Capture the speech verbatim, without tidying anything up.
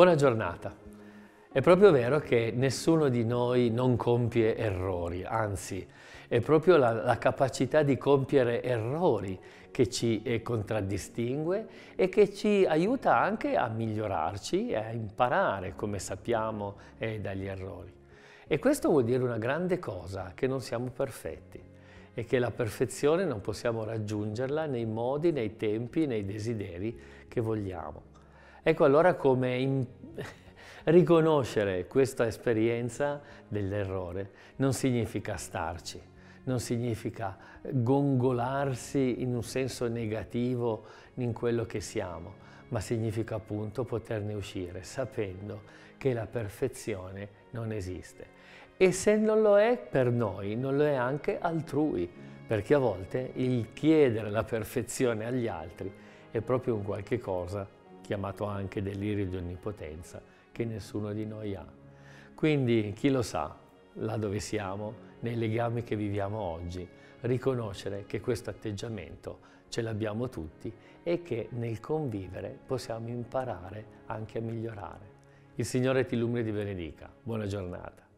Buona giornata. È proprio vero che nessuno di noi non compie errori, anzi è proprio la, la capacità di compiere errori che ci contraddistingue e che ci aiuta anche a migliorarci e a imparare, come sappiamo, eh, dagli errori. E questo vuol dire una grande cosa, che non siamo perfetti e che la perfezione non possiamo raggiungerla nei modi, nei tempi, nei desideri che vogliamo. Ecco allora come in... riconoscere questa esperienza dell'errore non significa starci, non significa gongolarsi in un senso negativo in quello che siamo, ma significa appunto poterne uscire sapendo che la perfezione non esiste. E se non lo è per noi, non lo è anche altrui, perché a volte il chiedere la perfezione agli altri è proprio un qualche cosa chiamato anche delirio di onnipotenza, che nessuno di noi ha. Quindi chi lo sa, là dove siamo, nei legami che viviamo oggi, riconoscere che questo atteggiamento ce l'abbiamo tutti e che nel convivere possiamo imparare anche a migliorare. Il Signore ti illumini e ti benedica. Buona giornata.